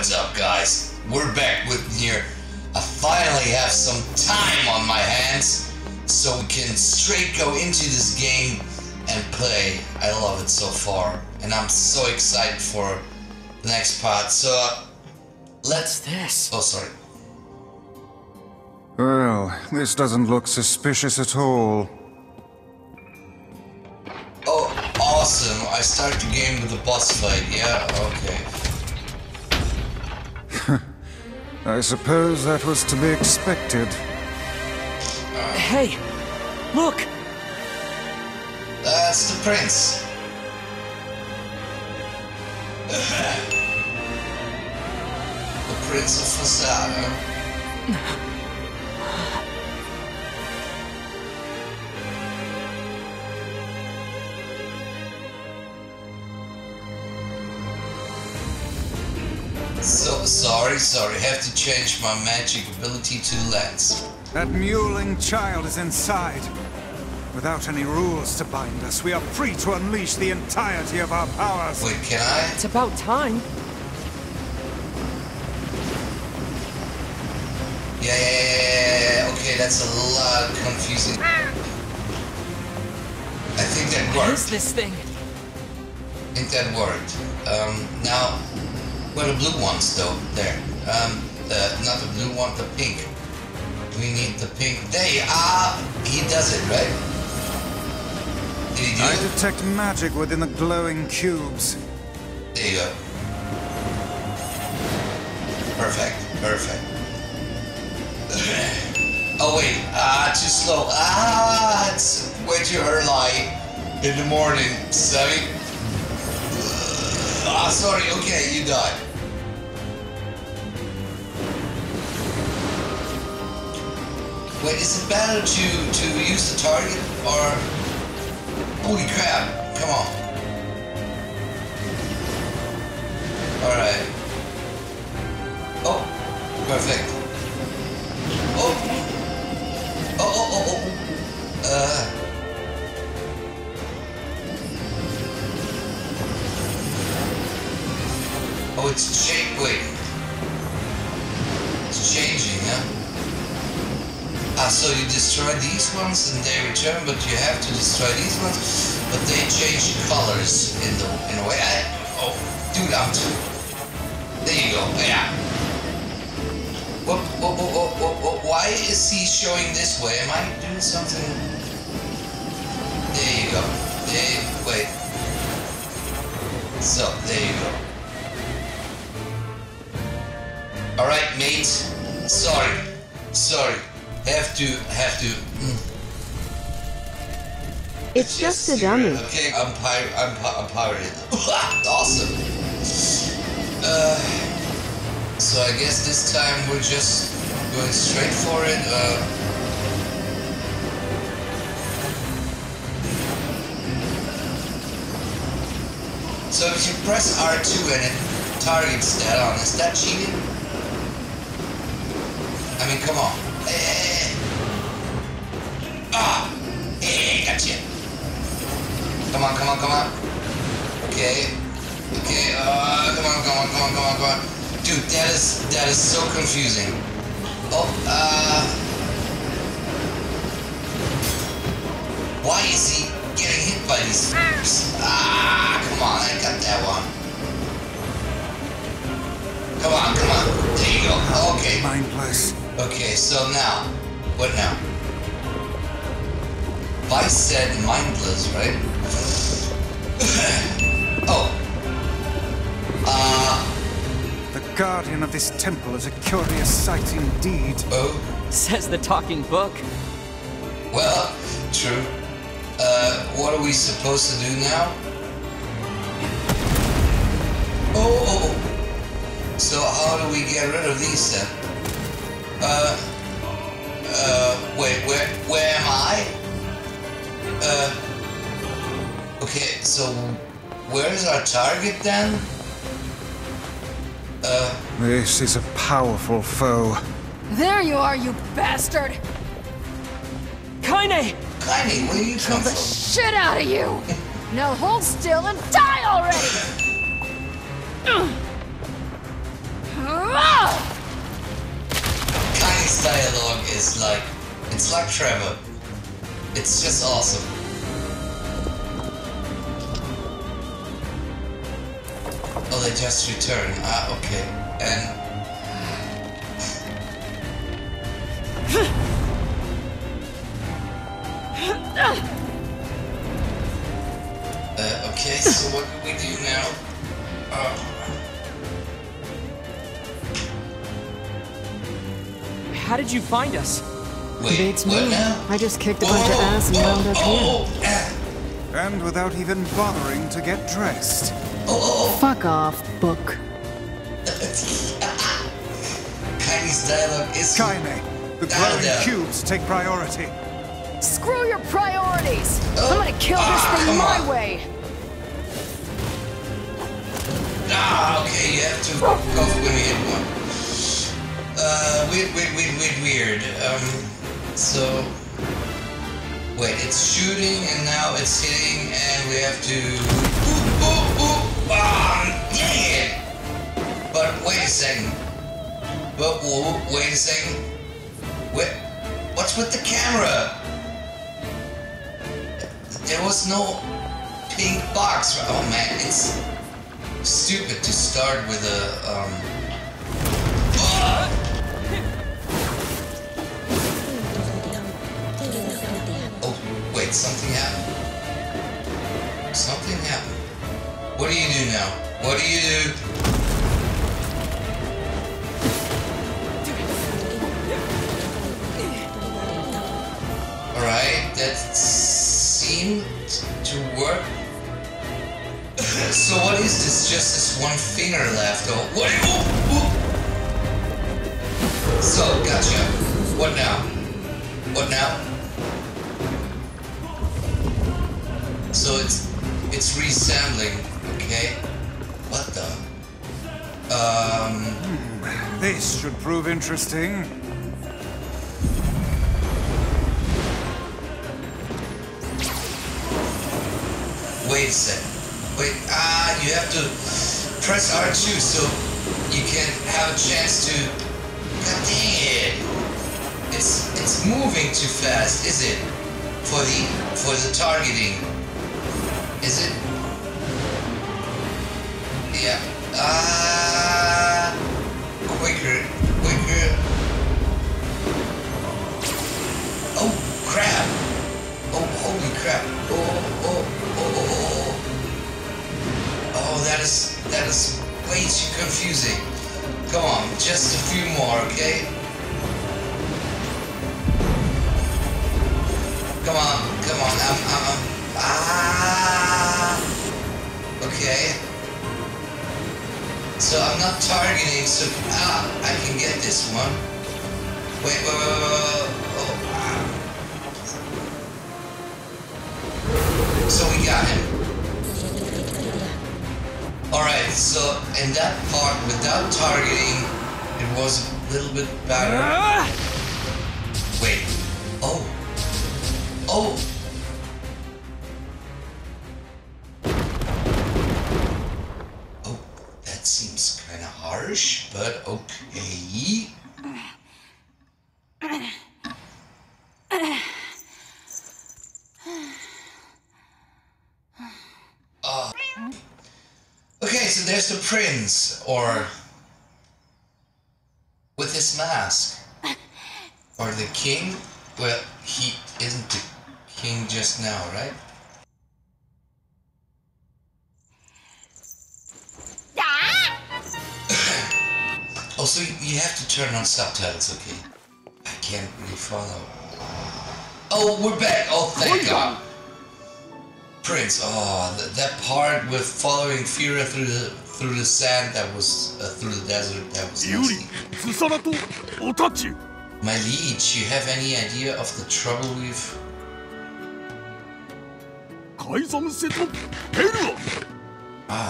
What's up, guys? We're back with Nier. I finally have some time on my hands, so we can straight go into this game and play. I love it so far, and I'm so excited for the next part. So, let's... What's this? Oh, sorry. Well, this doesn't look suspicious at all. Oh, awesome. I started the game with a boss fight. Yeah, okay. I suppose that was to be expected. Hey, look! That's the prince. The prince of Facade, huh? So sorry, have to change my magic ability to lens. That mewling child is inside. Without any rules to bind us, we are free to unleash the entirety of our powers. Wait, can I? It's about time. Yeah. Okay, that's a lot confusing. I think that worked. What is this thing? I think that worked. Now... Where are the blue ones, though? There. Not the blue one, the pink. We need the pink. They are... He does it, right? Did he do it? I detect magic within the glowing cubes. There you go. Perfect. Oh, wait. Too slow. It's way too early in the morning, Sammy. Sorry, okay, you died. Wait, is it better to use the target or... Holy crap, come on. Alright. Oh, perfect. Oh. Oh, it's changing. Wait. It's changing, huh? So you destroy these ones and they return, but you have to destroy these ones. But they change colors in a way. There you go. Yeah. What? Why is he showing this way? Am I doing something? There you go. Wait. So there you go. Alright, mate. Sorry. Have to. It's just a dummy. Okay, I'm pirated. Awesome. So I guess this time we're just going straight for it. So if you press R2 and it targets that on, is that cheating? I mean, come on. Gotcha. Come on. Okay. Come on. Dude, that is so confusing. Why is he getting hit by these things? Come on, I got that one. Come on. There you go. Okay. Mindless. Okay, so now. What now? Weiss said mindless, right? Oh. The guardian of this temple is a curious sight indeed. Oh. Says the talking book. Well, true. What are we supposed to do now? Oh. So how do we get rid of these then? Wait, where am I? Okay, so where is our target then? This is a powerful foe. There you are, you bastard! Kainé, where you come from? Kill the shit out of you! Now hold still and die already! Trevor. It's just awesome. Oh, they just returned. Ah, okay. And... okay, so what do we do now? How did you find us? Wait, what now? I just kicked a bunch of ass and wound up here. And without even bothering to get dressed. Fuck off, book. Kainé's dialogue is... Kainé, the glowing cubes take priority. Screw your priorities! I'm gonna kill this thing my way! Ah, okay, you have to go for when we hit one. Weird. So... Wait, it's shooting and now it's hitting and we have to... Dang it! But wait a second. But wait a second. Wait, what's with the camera? There was no pink box. Oh man, it's stupid to start with a Oh wait, something happened. Something happened. What do you do now? What do you do? All right, that's. Seemed to work. So what is this? Just this one finger left? Oh, what? So gotcha. What now? What now? So it's resampling. Okay. What the? This should prove interesting. Wait a second. Wait, you have to press R2 so you can have a chance to... God dang it! It's moving too fast, is it? For the targeting. Is it? Yeah. Quicker. Oh, crap! Oh, holy crap. Oh, that is way too confusing. Go on, just a few more, okay? Come on, okay. So I'm not targeting, so, I can get this one. Wait. So we got him. Alright, so in that part, without targeting, it was a little bit better. Wait. Oh. Oh, that seems kind of harsh, but okay. There's the prince, or with his mask, or the king. Well, he isn't the king just now, right? Also, you have to turn on subtitles, okay? I can't really follow. Oh, we're back! Oh, thank God. Prince, that part with following Fyra through the sand, that was through the desert, that was nasty. My liege, you have any idea of the trouble we've...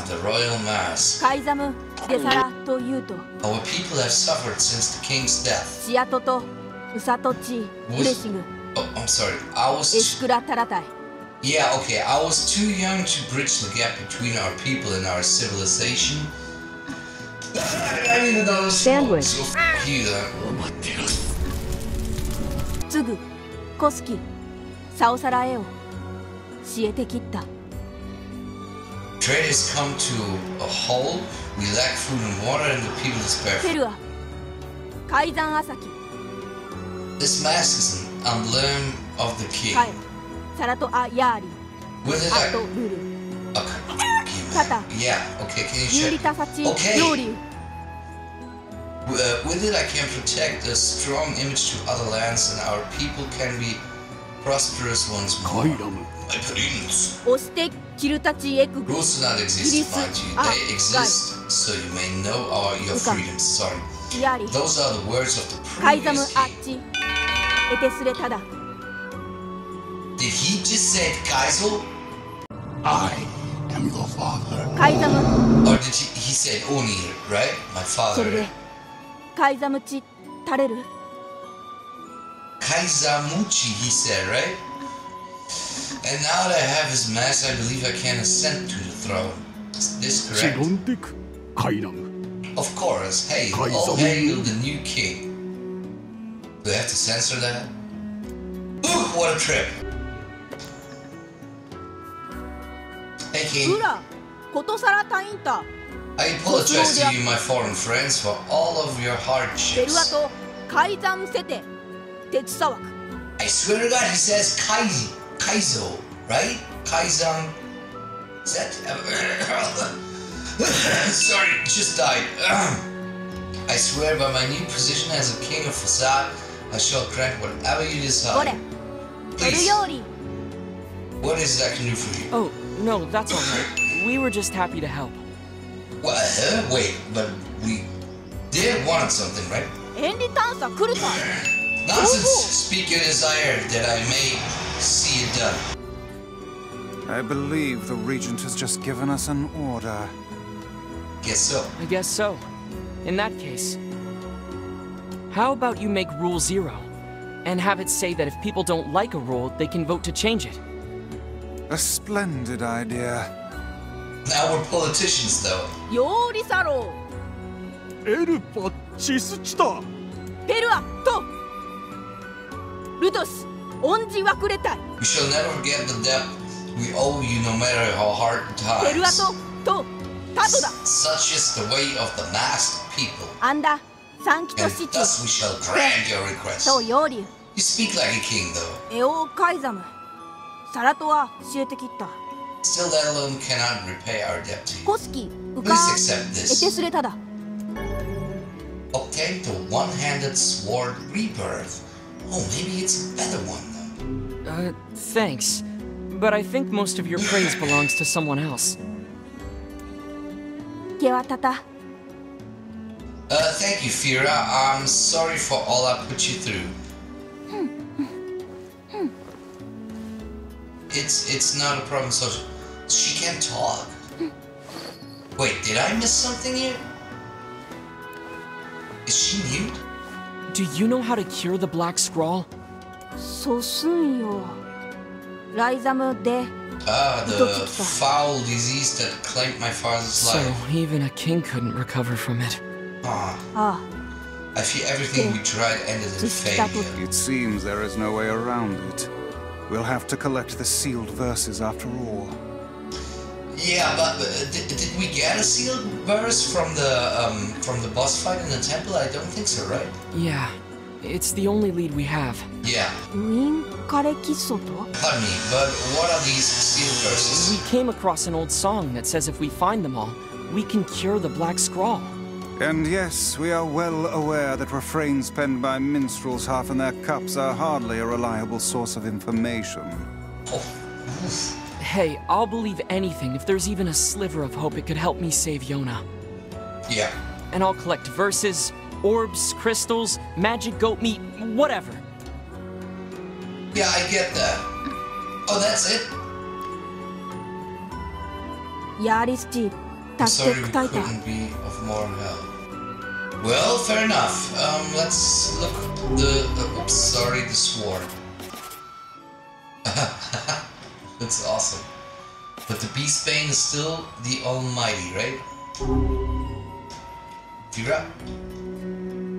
the royal mask. Our people have suffered since the king's death. I'm sorry, I was... Yeah, okay, I was too young to bridge the gap between our people and our civilization. I mean, that was so f***ing you, koski, saosaraeo, siete kitta. Trade has come to a halt. We lack food and water, and the people despair. Ferua, kaizan asaki. This mask is an emblem of the king. Kae, sarato ayari. With it, I. Yeah. Okay. Can you check? Okay. With it, I can protect a strong image to other lands, and our people can be prosperous once more. My prince. Rules do not exist, mind you. They exist, so you may know your freedom. Sorry. Those are the words of the previous king. Did he just say Kaizo? I am your father. Or did he say Oni, right? My father. Kaizamuchi tareru. Kaizamuchi, he said, right? And now that I have his mask, I believe I can ascend to the throne. Is this correct? Of course. Hey, all hail the new king. Do I have to censor that? Ooh, what a trip! Hey, king. I apologize to you, my foreign friends, for all of your hardships. I swear to God, he says Kaizo, right? Kaizan. Is that? Sorry, just died. I swear by my new position as a king of Facade, I shall grant whatever you decide. Please. What is it I can do for you? Oh, no, that's alright. We were just happy to help. What? Wait, but we did want something, right? Nonsense! Speak your desire that I may see it done. I believe the regent has just given us an order. Guess so. I guess so. In that case, how about you make Rule 0 and have it say that if people don't like a rule, they can vote to change it? A splendid idea. Now we're politicians, though. Yorisaro. Elpa chisuchita. Perua to. Lutos onji wa kuretai. We shall never forget the debt we owe you, no matter how hard the times. Perua to tato da. Such is the way of the masked people. Anda sanki to shichi. And thus we shall grant your request. To yori. You speak like a king, though. Eo kaizamu. Sarato wa shiete kitta. Still, that alone cannot repay our debt to you. Please accept this. Obtain the one-handed sword rebirth. Oh, maybe it's a better one, though. Thanks. But I think most of your praise belongs to someone else. Thank you, Fyra. I'm sorry for all I put you through. It's not a problem, so she can't talk. Wait, did I miss something here? Is she mute? Do you know how to cure the Black Scrawl? So soon, yo. Ah, the foul disease that claimed my father's life. So even a king couldn't recover from it. Ah. I feel everything we tried ended in failure. It seems there is no way around it. We'll have to collect the sealed verses after all. Yeah, but did we get a sealed verse from the boss fight in the temple? I don't think so, right? Yeah, it's the only lead we have. Yeah. Pardon me, but what are these sealed verses? We came across an old song that says if we find them all, we can cure the Black Scrawl. And yes, we are well aware that refrains penned by minstrels half in their cups are hardly a reliable source of information. Hey, I'll believe anything if there's even a sliver of hope it could help me save Yonah. Yeah. And I'll collect verses, orbs, crystals, magic goat meat, whatever. Yeah, I get that. Oh, that's it? Yaris-ji. I'm sorry we couldn't be of more help. Well, fair enough. Let's look at the oops, sorry, the sword. That's awesome. But the Beast Bane is still the Almighty, right? Fyra?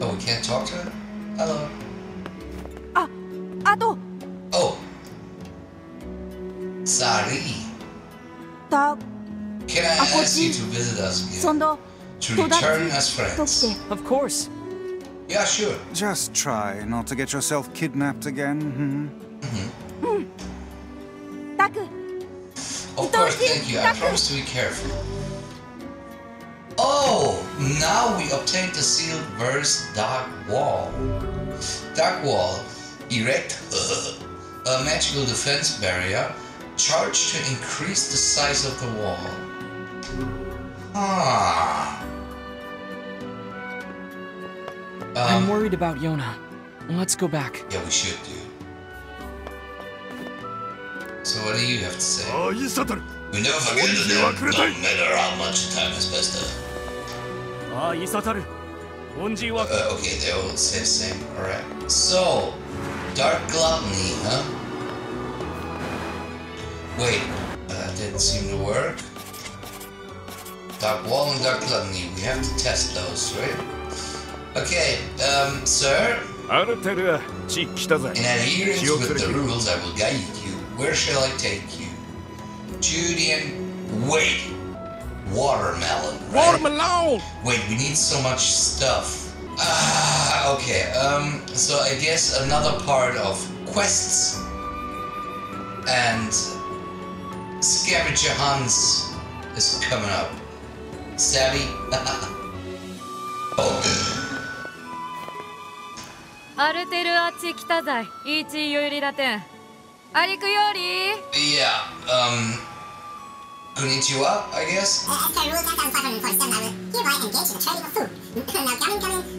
Oh, we can't talk to her? Hello. Ah, ato. Sari. Can I ask you to visit us again? To return as friends? Of course. Yeah, sure. Just try not to get yourself kidnapped again. Of course, thank you. I promise to be careful. Oh, now we obtained the sealed verse Dark Wall. Dark Wall. Erect a magical defense barrier. Charge to increase the size of the wall. I'm worried about Yonah. Let's go back. Yeah, we should, dude. So what do you have to say? We never forget the name, no matter how much time has passed up. Okay, they all say the same. Alright. So, Dark Gluttony, huh? Wait, that didn't seem to work. Dark Wall and Dark Gluttony, we have to test those, right? Okay, sir? In adherence with the rules, I will guide you. Where shall I take you? Judean... Wait! Watermelon, right? Watermelon! Wait, we need so much stuff. Okay, so I guess another part of quests and scavenger hunts is coming up. Savvy? Oh. Yeah, konnichiwa, I guess? After rules and unflattering questions, I will hereby engage in the trading of food. Now come in,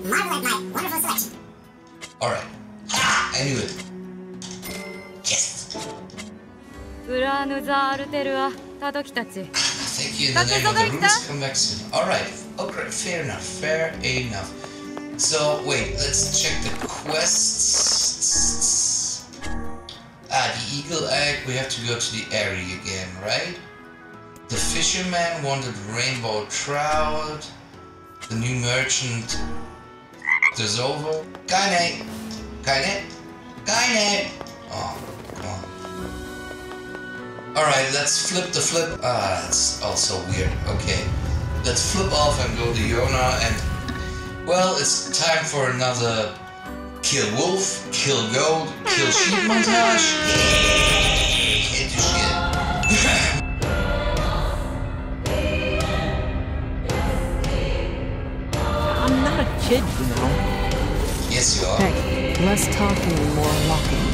marvel at my wonderful selection. Alright. Ah, I knew it. Yes! I think you the rules come back soon. Alright, okay, fair enough. So, wait, let's check the quests. The eagle egg, we have to go to the area again, right? The fisherman wanted rainbow trout. The new merchant is over. Kainé! Kainé! Kainé! Oh, come on. Alright, let's flip the flip. That's also weird. Okay. Let's flip off and go to Yonah and... Well, it's time for another kill wolf, kill goat, kill sheep montage. Can't do shit. I'm not a kid, you know. Yes, you are. Hey, less talking and more walking.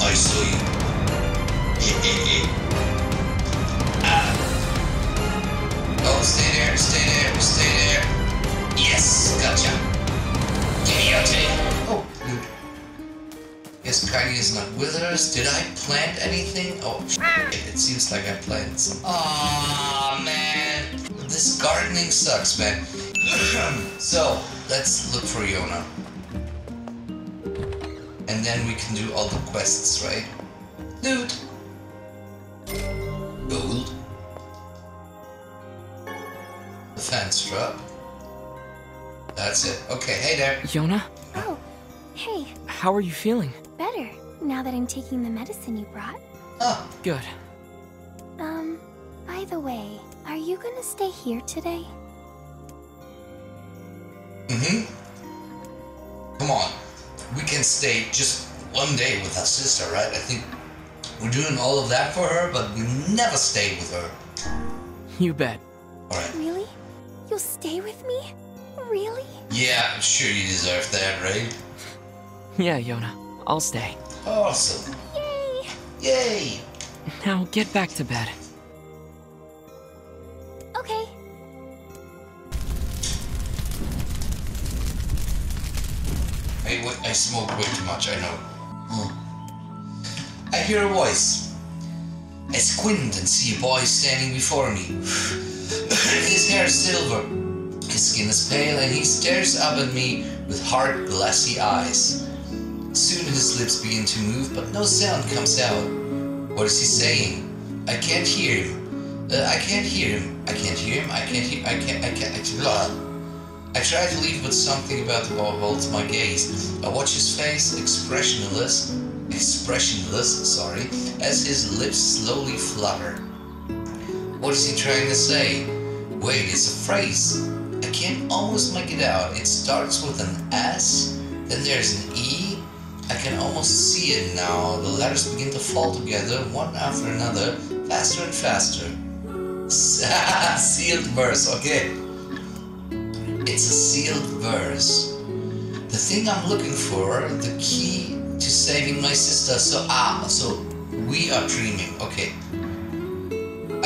I saw you. Oh, stay there. Yes, gotcha. Give me your tea. Oh, dude. Yes, Kainé is not with us. Did I plant anything? Oh, it seems like I planted some. Aww, man. This gardening sucks, man. So, let's look for Yonah. And then we can do all the quests, right? Dude. Gold. The fence drop. That's it. Okay, hey there. Yonah? Oh, hey. How are you feeling? Better, now that I'm taking the medicine you brought. Oh. Good. By the way, are you gonna stay here today? Come on. We can stay just one day with our sister, right? I think we're doing all of that for her, but we never stay with her. You bet. Alright. Really? You'll stay with me? Really? Yeah, I'm sure you deserve that, right? Yeah, Yonah. I'll stay. Awesome. Yay! Yay! Now get back to bed. Okay. Hey, wait, I smoke way too much, I know. I hear a voice. I squint and see a boy standing before me. His hair is silver. His skin is pale and he stares up at me with hard, glassy eyes. Soon his lips begin to move, but no sound comes out. What is he saying? I can't hear him. I try to leave, but something about the wall holds my gaze. I watch his face, expressionless, expressionless, as his lips slowly flutter. What is he trying to say? Wait, it's a phrase. I can almost make it out. It starts with an S, then there's an E. I can almost see it now. The letters begin to fall together, one after another, faster and faster. Sealed verse, okay. It's a sealed verse. The thing I'm looking for, the key to saving my sister, so we are dreaming, okay.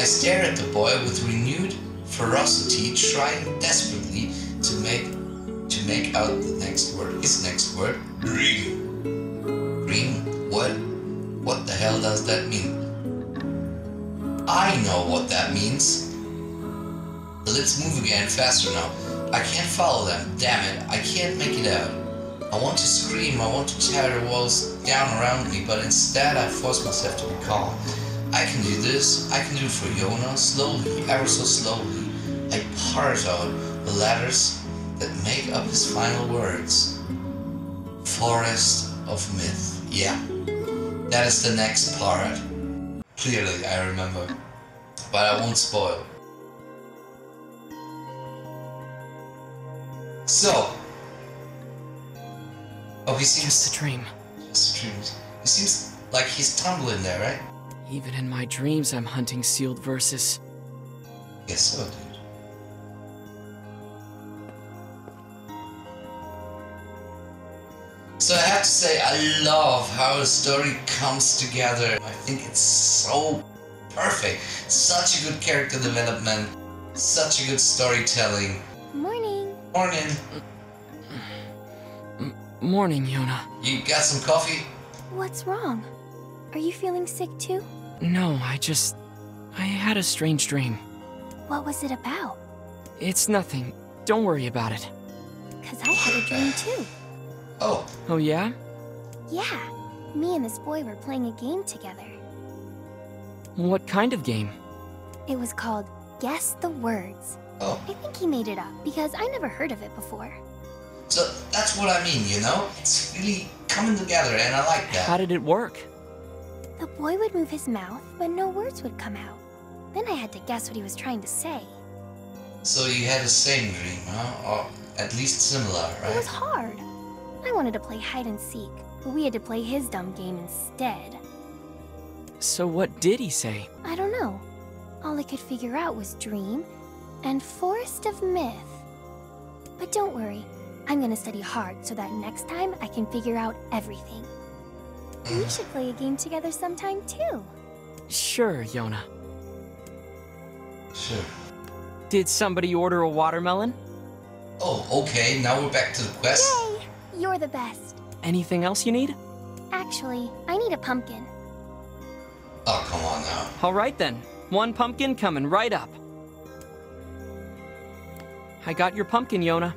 I stare at the boy with renewed ferocity, trying desperately to make out the next word. His next word, dream. Dream? What? What the hell does that mean? I know what that means. Let's move again, faster now. I can't follow them, damn it, I can't make it out. I want to scream, I want to tear the walls down around me, but instead I force myself to be calm. I can do this, I can do it for Yonah, slowly, ever so slowly. I parse out the letters that make up his final words. Forest of Myth, yeah. That is the next part. Clearly, I remember, but I won't spoil. So, oh, he seems just a dream. Just a dream. He seems like he's tumbling there, right? Even in my dreams, I'm hunting sealed verses. Yes, so, dude. So I have to say, I love how the story comes together. I think it's so perfect. Such a good character development. Such a good storytelling. Morning. Morning. Morning, Yonah. You got some coffee? What's wrong? Are you feeling sick too? No, I had a strange dream. What was it about? It's nothing. Don't worry about it. 'Cause I had a dream too. Oh. Oh yeah? Yeah. Me and this boy were playing a game together. What kind of game? It was called Guess the Words. Oh. I think he made it up because I never heard of it before. So that's what I mean, you know? It's really coming together and I like that. How did it work? The boy would move his mouth, but no words would come out. Then I had to guess what he was trying to say. So you had the same dream, huh? Or at least similar, right? It was hard. I wanted to play hide and seek, but we had to play his dumb game instead. So what did he say? I don't know. All I could figure out was dream and Forest of Myth. But don't worry. I'm gonna study hard so that next time I can figure out everything. We should play a game together sometime too. Sure, Yonah. Sure. Did somebody order a watermelon? Oh, okay. Now we're back to the quest. Yay! You're the best. Anything else you need? Actually, I need a pumpkin. Oh, come on now. All right then. One pumpkin coming right up. I got your pumpkin, Yonah.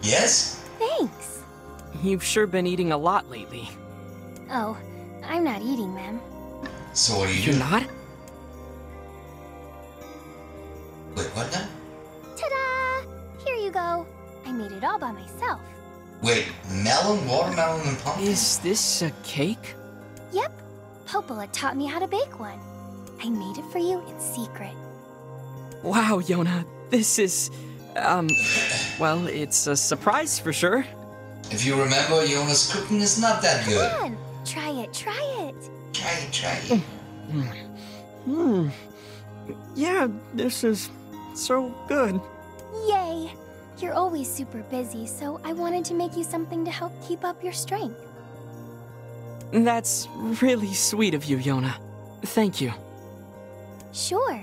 Yes? Thanks. You've sure been eating a lot lately. Oh, I'm not eating them. So what are you doing? You're not? Wait, what now? Ta-da! Here you go. I made it all by myself. Wait, melon, watermelon, and pumpkin? Is this a cake? Yep. Popola taught me how to bake one. I made it for you in secret. Wow, Yonah. This is... well, it's a surprise for sure. If you remember, Yonah's cooking is not that good. Come on, try it, try it. Try it. Yeah, this is so good. Yay! You're always super busy, so I wanted to make you something to help keep up your strength. That's really sweet of you, Yonah. Thank you. Sure.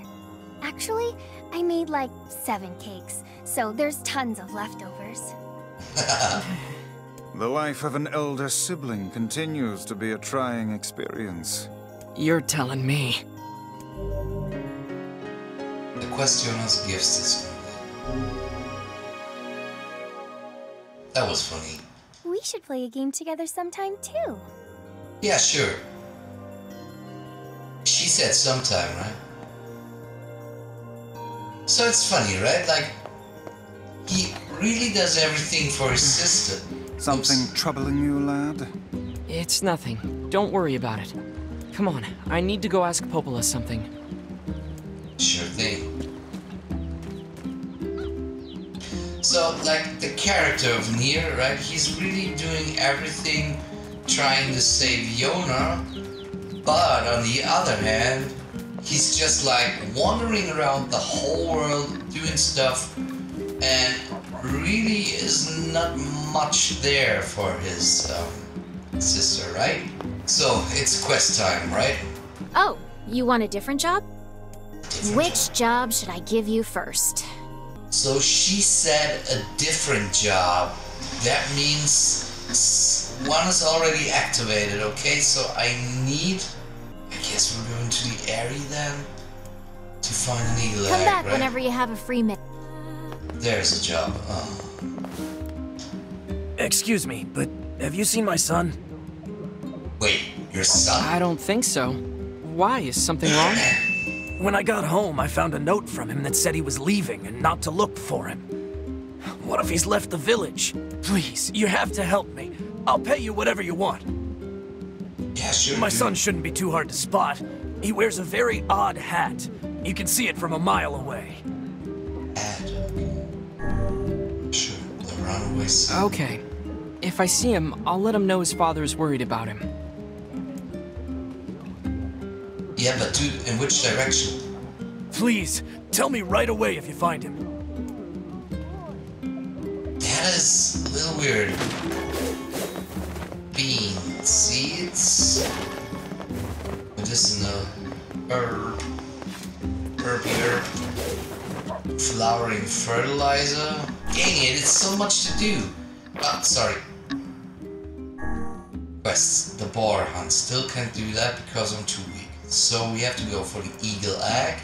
Actually, I made like 7 cakes, so there's tons of leftovers. The life of an elder sibling continues to be a trying experience. You're telling me. The questioner's gifts is complete. That was funny. We should play a game together sometime too. Yeah, sure. She said sometime, right? So it's funny, right? Like, he really does everything for his sister. Something troubling you, lad? It's nothing. Don't worry about it. Come on, I need to go ask Popola something. Sure thing. So, like, the character of Nier, right? He's really doing everything trying to save Yonah, but on the other hand, he's just like wandering around the whole world doing stuff and really is not much there for his sister, right? So it's quest time, right? Oh, you want a different job? Which job should I give you first? So she said a different job. That means one is already activated, okay? So I need... I guess we're going to the area then? To find the needle. Come back right? Whenever you have a free minute. There's a job. Oh. Excuse me, but have you seen my son? Wait, your son? I don't think so. Why? Is something wrong? When I got home, I found a note from him that said he was leaving and not to look for him. What if he's left the village? Please, you have to help me. I'll pay you whatever you want. Yeah, sure. My son shouldn't be too hard to spot. He wears a very odd hat. You can see it from a mile away. Sure, the runaway son. Okay. If I see him, I'll let him know his father is worried about him. Yeah, but dude, in which direction? Please, tell me right away if you find him. That is a little weird. Bean seeds. Medicinal herb. Herb. Flowering fertilizer. Dang it, it's so much to do. Oh, sorry. Quests. The boar hunt. Still can't do that because I'm too weak. So we have to go for the eagle egg,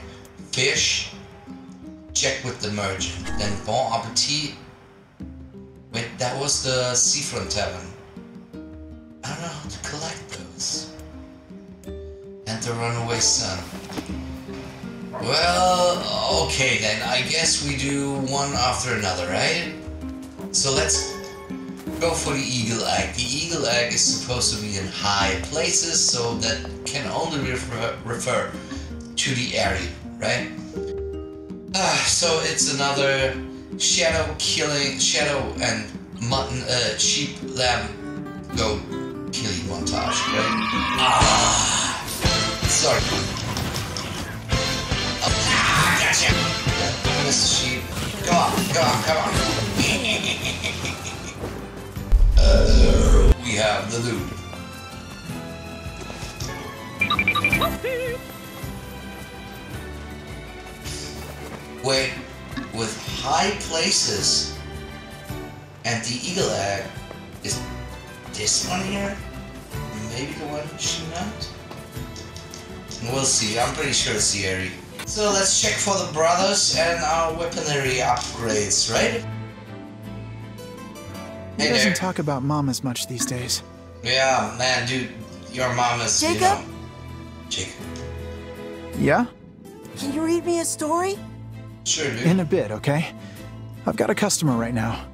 fish, check with the merchant, then bon appetit. Wait, that was the seafront tavern. I don't know how to collect those. And the runaway son. Well, okay then, I guess we do one after another, right? So let's go for the eagle egg. The eagle egg is supposed to be in high places, so that can only refer to the area, right? So it's another shadow killing, shadow and mutton, sheep, lamb, goat killing montage, right? Ah, sorry. Ah, gotcha. Miss sheep. Come on, come on, come on. We have the loot. Wait, with high places and the eagle egg, is this one here? Maybe the one she meant? We'll see, I'm pretty sure it's the area. So let's check for the brothers and our weaponry upgrades, right? He doesn't talk about mom as much these days. Yeah, man, dude, your mom is, Jacob? You know, Jacob? Yeah? Can you read me a story? Sure, dude. In a bit, okay? I've got a customer right now.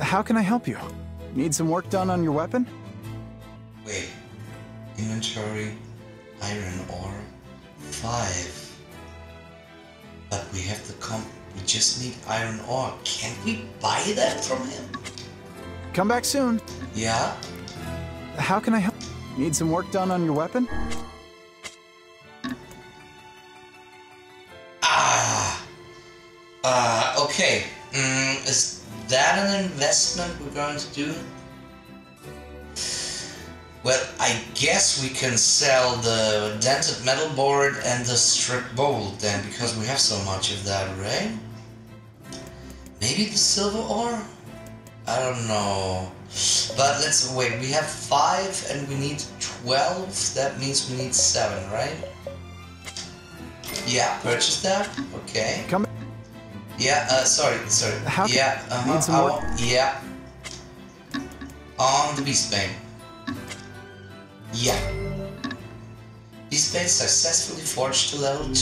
How can I help you? Need some work done on your weapon? Wait. Inventory, iron ore, 5. But we have to come... We just need iron ore. Can we buy that from him? Come back soon. Yeah? How can I help? Need some work done on your weapon? Okay. Is that an investment we're going to do? Well, I guess we can sell the dented metal board and the stripped bolt then, because we have so much of that, right? Maybe the silver ore? I don't know. But let's wait, we have 5 and we need 12, that means we need 7, right? Yeah, purchase that, okay. Come. Yeah, sorry. How yeah, need some more? Yeah. On the Beast Bane. Yeah. Beast Bane successfully forged to level 2.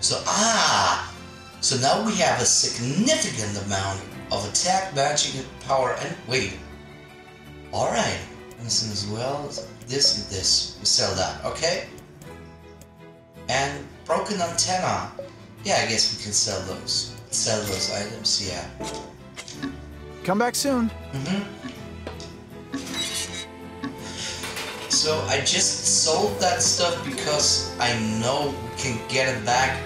So, so now we have a significant amount of attack, magic, and power, and wait. Alright. This as well. This and this. We sell that. Okay. And broken antenna. Yeah, I guess we can sell those. Sell those items. Yeah. Come back soon. So I just sold that stuff because I know we can get it back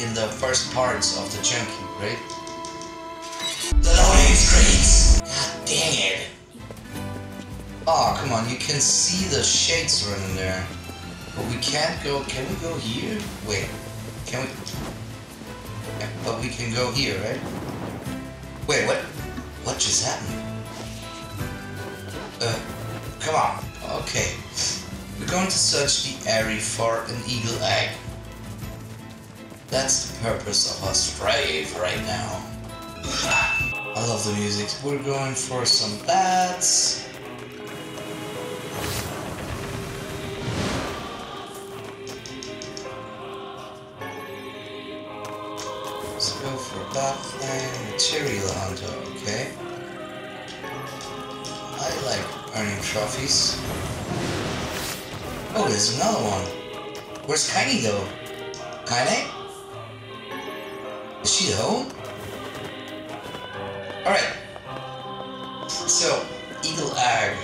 in the first parts of the chunking, right? The loading screens! God dang it! Oh, come on, you can see the shades running there. But we can't go. Can we go here? Wait. Can we? Yeah, but we can go here, right? Wait, what? What just happened? Come on. Okay. We're going to search the area for an eagle egg. That's the purpose of our strive right now. I love the music. We're going for some bats. Let's go for a bat and material hunter, okay? I like earning trophies. Oh, there's another one. Where's Kainé though? Kainé? Is she home? Alright. So, eagle egg.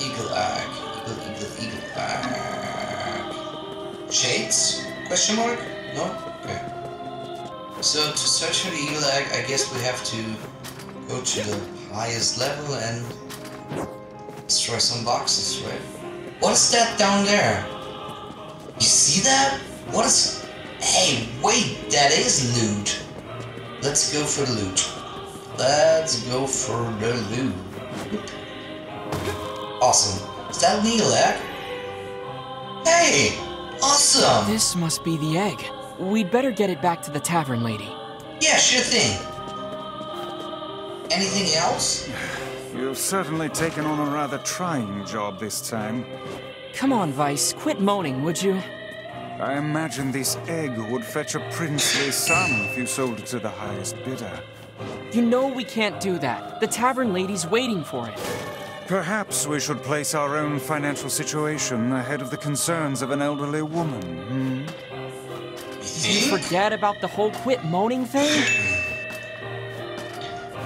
Eagle egg. Eagle egg. Shades? Question mark? No? Okay. So to search for the eagle egg, I guess we have to go to the highest level and destroy some boxes, right? What is that down there? You see that? What is... Hey, wait, that is loot. Let's go for the loot. Awesome. Is that an eagle egg? Hey! Awesome! This must be the egg. We'd better get it back to the tavern, lady. Yeah, sure thing. Anything else? You've certainly taken on a rather trying job this time. Come on, Weiss, quit moaning, would you? I imagine this egg would fetch a princely sum if you sold it to the highest bidder. You know we can't do that. The tavern lady's waiting for it. Perhaps we should place our own financial situation ahead of the concerns of an elderly woman, hmm? Did you forget about the whole quit moaning thing?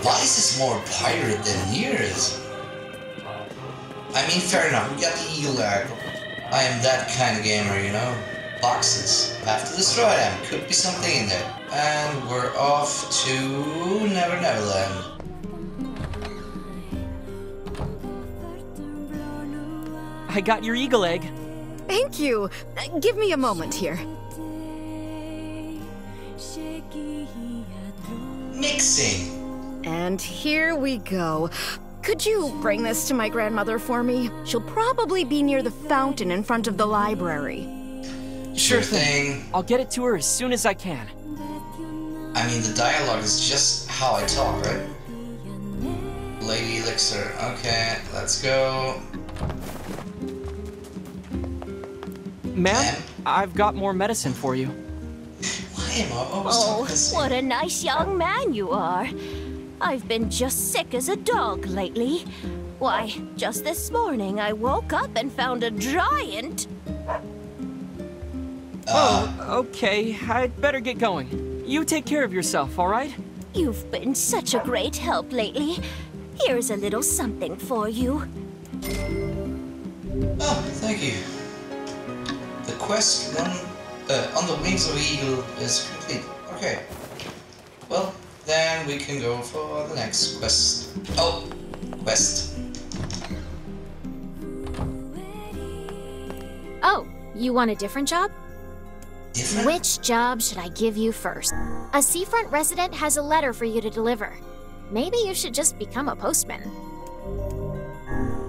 Weiss is more pirate than Nier is. I mean, fair enough, we got the eagle egg. I am that kind of gamer, you know? Boxes. Have to destroy them. Could be something in there. And we're off to Never Neverland. I got your eagle egg. Thank you. Give me a moment here. Mixing. And here we go. Could you bring this to my grandmother for me? She'll probably be near the fountain in front of the library. Sure thing. I'll get it to her as soon as I can. I mean, the dialogue is just how I talk, right? Lady Elixir. Okay, let's go. Ma'am, I've got more medicine for you. Oh, what a nice young man you are. I've been just sick as a dog lately. Why, just this morning I woke up and found a giant. Oh, okay. I'd better get going. You take care of yourself, all right? You've been such a great help lately. Here's a little something for you. Oh, thank you. The quest on the wings of the eagle is complete. Okay. Well, then we can go for the next quest. Oh, quest. Oh, you want a different job? Different? Which job should I give you first? A seafront resident has a letter for you to deliver. Maybe you should just become a postman.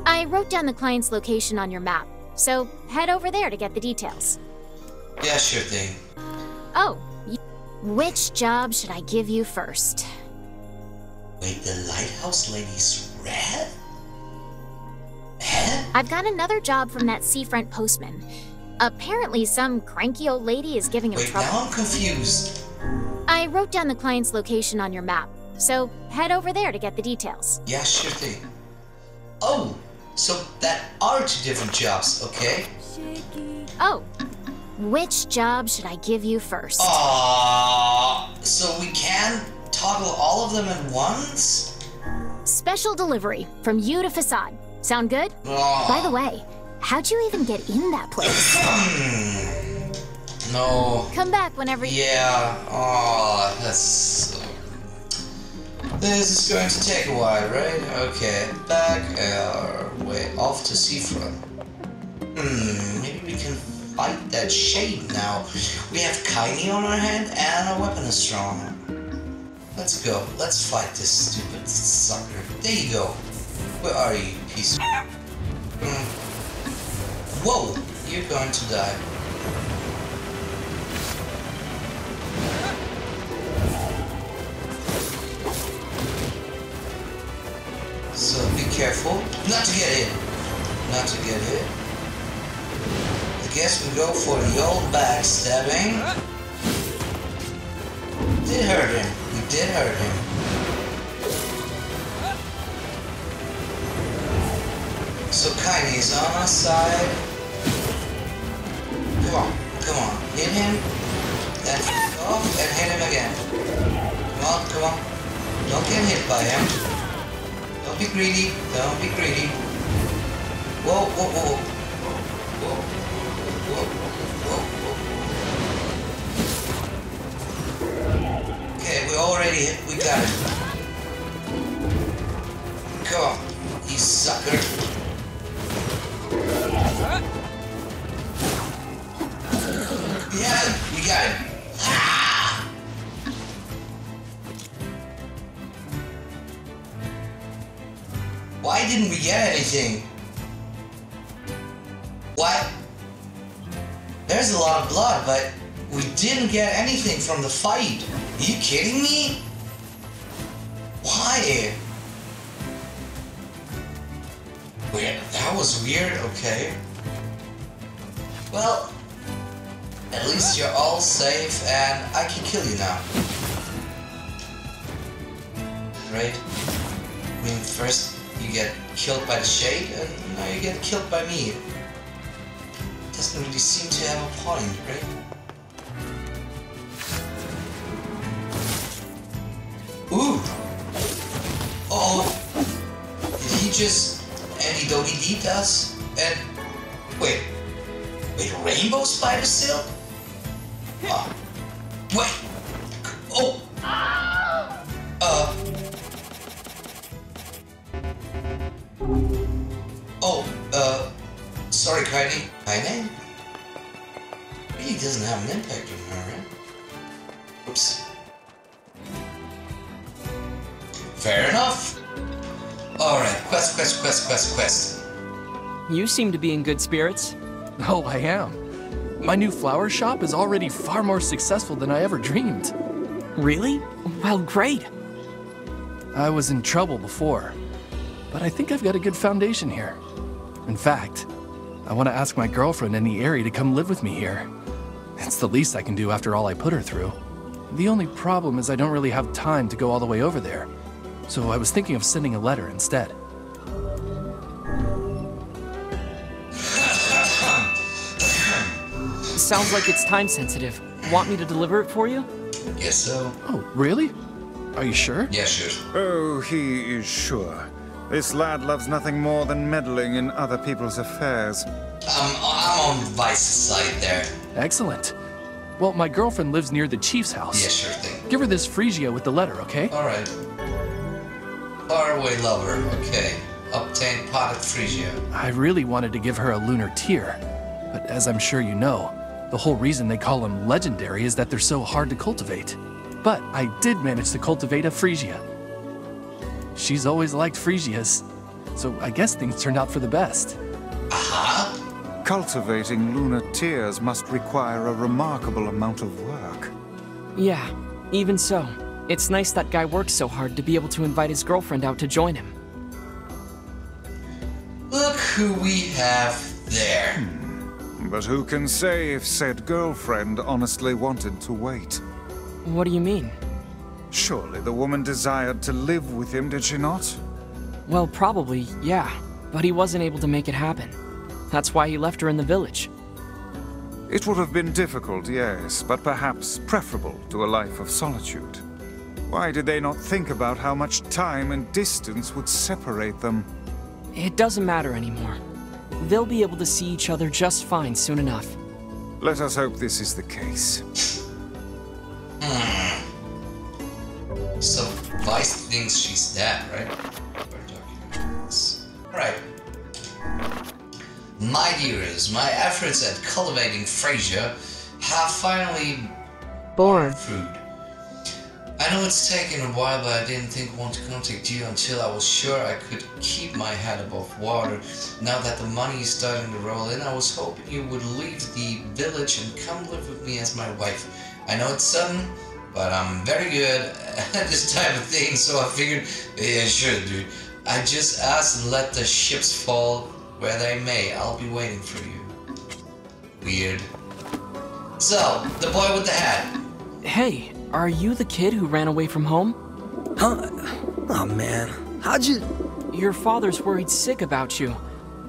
I wrote down the client's location on your map, so head over there to get the details. Yeah, sure thing. Oh, which job should I give you first? Wait, the lighthouse lady's red? I've got another job from that seafront postman. Apparently some cranky old lady is giving him trouble. Now I'm confused. I wrote down the client's location on your map, so head over there to get the details. Yeah, sure thing. Oh, so that are two different jobs, okay? Oh, which job should I give you first? So we can toggle all of them at once? Special delivery from you to Facade. Sound good? By the way, how'd you even get in that place? No. Come back whenever you... Yeah. Oh, that's... This is going to take a while, right? Okay. Back our way off to seafront. Maybe we can fight that shade now. We have Kainé on our hand and our weapon is strong. Let's go. Let's fight this stupid sucker. There you go. Where are you, piece of... Whoa! You're going to die. So be careful not to get hit. Not to get hit. I guess we go for the old backstabbing. Did hurt him. We did hurt him. So Kainé's on our side. Come on, come on. Hit him. Then f*** off and hit him again. Come on, come on. Don't get hit by him. Don't be greedy. Don't be greedy. Whoa, whoa, whoa. Whoa, whoa, whoa, whoa. Okay, we already hit. We got it. Come on, you sucker. Yeah, we got him. Ah! Why didn't we get anything? What? There's a lot of blood, but we didn't get anything from the fight. Are you kidding me? Why? Weird. That was weird, okay. Well, at least you're all safe and I can kill you now. Right? I mean, first you get killed by the shade and now you get killed by me. Doesn't really seem to have a point, right? Ooh! Oh! Did he just... Though he beat us, and wait, rainbow spider silk? Oh. Wait, oh, sorry, Kainé. Kainé really doesn't have an impact on her, right? Oops. Fair enough. Alright, quest. You seem to be in good spirits. Oh, I am. My new flower shop is already far more successful than I ever dreamed. Really? Well, great. I was in trouble before, but I think I've got a good foundation here. In fact, I want to ask my girlfriend in the area to come live with me here. It's the least I can do after all I put her through. The only problem is I don't really have time to go all the way over there. So I was thinking of sending a letter instead. Sounds like it's time sensitive. Want me to deliver it for you? Yes, so. Oh, really? Are you sure? Yes, sure. Oh, he is sure. This lad loves nothing more than meddling in other people's affairs. I'm on Weiss' side there. Excellent. Well, my girlfriend lives near the chief's house. Yes, sure thing. Give her this Phrygia with the letter, okay? All right. Faraway lover, okay. Obtain potted Phrygia. I really wanted to give her a lunar tear, but as I'm sure you know, the whole reason they call them legendary is that they're so hard to cultivate. But I did manage to cultivate a Phrygia. She's always liked Phrygias, so I guess things turned out for the best. Aha! Cultivating lunar tears must require a remarkable amount of work. Yeah, even so. It's nice that guy works so hard to be able to invite his girlfriend out to join him. Look who we have there. But who can say if said girlfriend honestly wanted to wait? What do you mean? Surely the woman desired to live with him, did she not? Well, probably, yeah. but he wasn't able to make it happen. That's why he left her in the village. It would have been difficult, yes, but perhaps preferable to a life of solitude. Why did they not think about how much time and distance would separate them? It doesn't matter anymore. They'll be able to see each other just fine soon enough. Let us hope this is the case. So, Weiss thinks she's dead, right? Alright. My dearest, my efforts at cultivating Frasier have finally borne fruit. I know it's taken a while, but I didn't think I wanted to contact you until I was sure I could keep my head above water. Now that the money is starting to roll in, I was hoping you would leave the village and come live with me as my wife. I know it's sudden, but I'm very good at this type of thing, so I figured, yeah, sure, dude. I just asked and let the ships fall where they may. I'll be waiting for you. Weird. So, the boy with the hat. Hey, are you the kid who ran away from home? Huh? Oh man, how'd you... Your father's worried sick about you.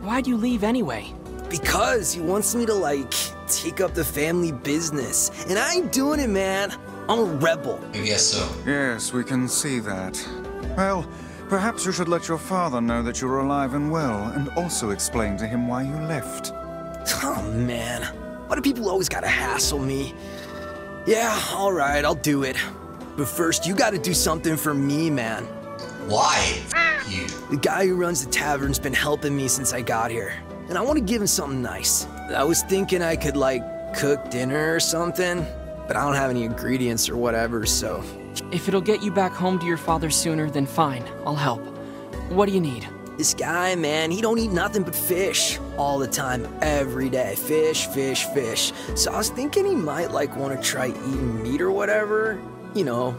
Why'd you leave anyway? Because he wants me to, like, take up the family business. And I ain't doing it, man. I'm a rebel. I guess so. Yes, we can see that. Well... perhaps you should let your father know that you're alive and well, and also explain to him why you left. Oh man, why do people always gotta hassle me? Yeah, alright, I'll do it. But first, you gotta do something for me, man. Why? You. The guy who runs the tavern's been helping me since I got here, and I want to give him something nice. I was thinking I could, like, cook dinner or something, but I don't have any ingredients or whatever, so... If it'll get you back home to your father sooner, then fine, I'll help. What do you need? This guy, man, he don't eat nothing but fish. All the time, every day. Fish, fish, fish. So I was thinking he might, like, want to try eating meat or whatever. You know,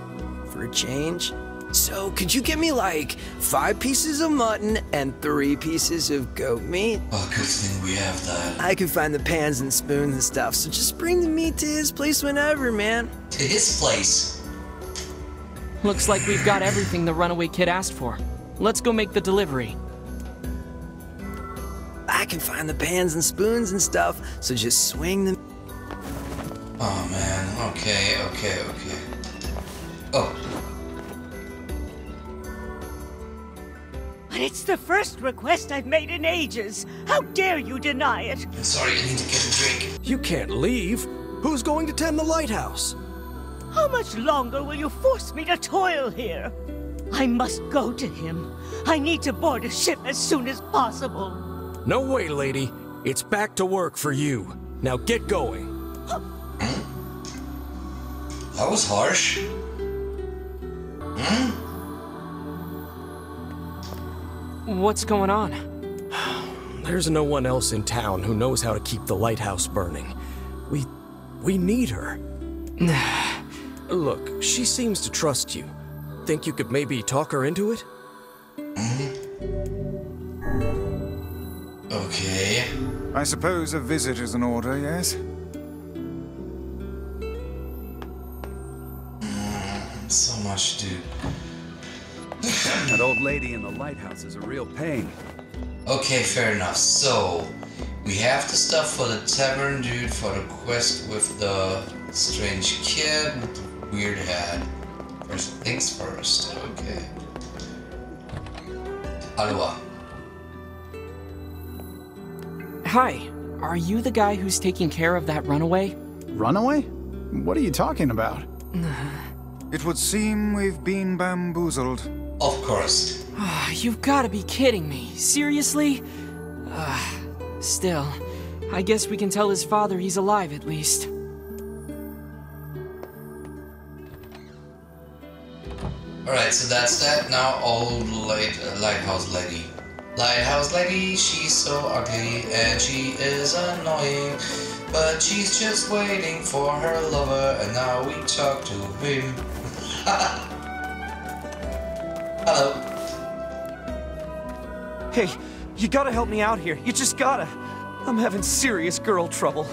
for a change. So could you give me, like, 5 pieces of mutton and 3 pieces of goat meat? Oh, good thing we have that. I can find the pans and spoons and stuff, so just bring the meat to his place whenever, man. To his place? Looks like we've got everything the runaway kid asked for. Let's go make the delivery. I can find the pans and spoons and stuff, so just swing them. Oh man, okay. Oh. But it's the first request I've made in ages. How dare you deny it? I'm sorry, I need to get a drink. You can't leave. Who's going to tend the lighthouse? How much longer will you force me to toil here? I must go to him. I need to board a ship as soon as possible. No way, lady. It's back to work for you. Now get going. That was harsh. What's going on? There's no one else in town who knows how to keep the lighthouse burning. We need her. Look, she seems to trust you. Think you could maybe talk her into it? Okay. I suppose a visit is an order, yes? So much to do. That old lady in the lighthouse is a real pain. Okay, fair enough. So, we have the stuff for the tavern dude, for the quest with the strange kid. Weird head. First things first. Okay. Aloha. Hi. Are you the guy who's taking care of that runaway? Runaway? What are you talking about? It would seem we've been bamboozled. Of course. You've got to be kidding me. Seriously? Still, I guess we can tell his father he's alive at least. Alright, so that's that. Now old lighthouse lady. Lighthouse lady, she's so ugly and she is annoying. But she's just waiting for her lover and now we talk to him. Hello. Hey, you gotta help me out here. You just gotta. I'm having serious girl trouble.